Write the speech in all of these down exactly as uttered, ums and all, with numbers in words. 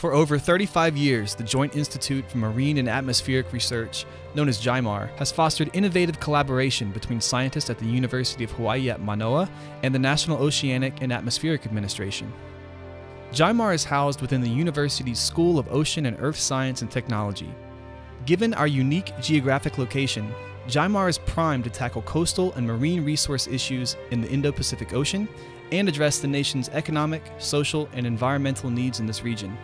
For over thirty-five years, the Joint Institute for Marine and Atmospheric Research, known as JIMAR, has fostered innovative collaboration between scientists at the University of Hawaii at Manoa and the National Oceanic and Atmospheric Administration. JIMAR is housed within the university's School of Ocean and Earth Science and Technology. Given our unique geographic location, JIMAR is primed to tackle coastal and marine resource issues in the Indo-Pacific Ocean and address the nation's economic, social, and environmental needs in this region.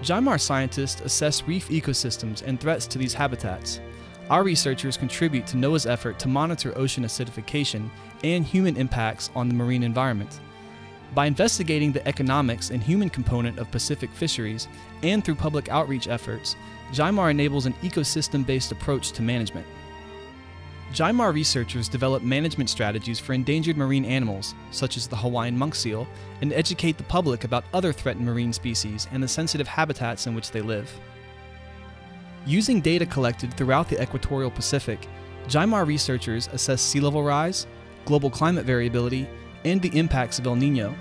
JIMAR scientists assess reef ecosystems and threats to these habitats. Our researchers contribute to NOAA's effort to monitor ocean acidification and human impacts on the marine environment. By investigating the economics and human component of Pacific fisheries and through public outreach efforts, JIMAR enables an ecosystem-based approach to management. JIMAR researchers develop management strategies for endangered marine animals, such as the Hawaiian monk seal, and educate the public about other threatened marine species and the sensitive habitats in which they live. Using data collected throughout the equatorial Pacific, JIMAR researchers assess sea level rise, global climate variability, and the impacts of El Niño.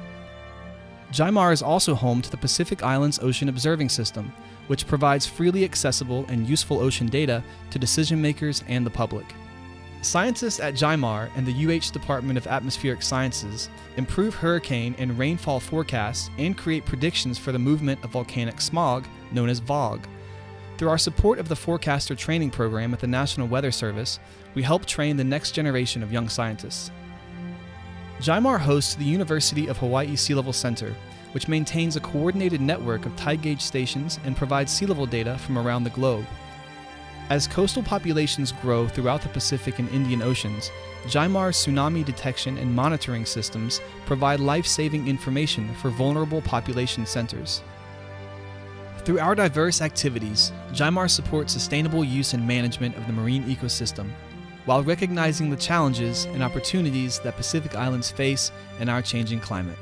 JIMAR is also home to the Pacific Islands Ocean Observing System, which provides freely accessible and useful ocean data to decision makers and the public. Scientists at JIMAR and the U H Department of Atmospheric Sciences improve hurricane and rainfall forecasts and create predictions for the movement of volcanic smog, known as V O G. Through our support of the Forecaster Training Program at the National Weather Service, we help train the next generation of young scientists. JIMAR hosts the University of Hawaii Sea Level Center, which maintains a coordinated network of tide gauge stations and provides sea level data from around the globe. As coastal populations grow throughout the Pacific and Indian Oceans, JIMAR's tsunami detection and monitoring systems provide life-saving information for vulnerable population centers. Through our diverse activities, JIMAR supports sustainable use and management of the marine ecosystem, while recognizing the challenges and opportunities that Pacific Islands face in our changing climate.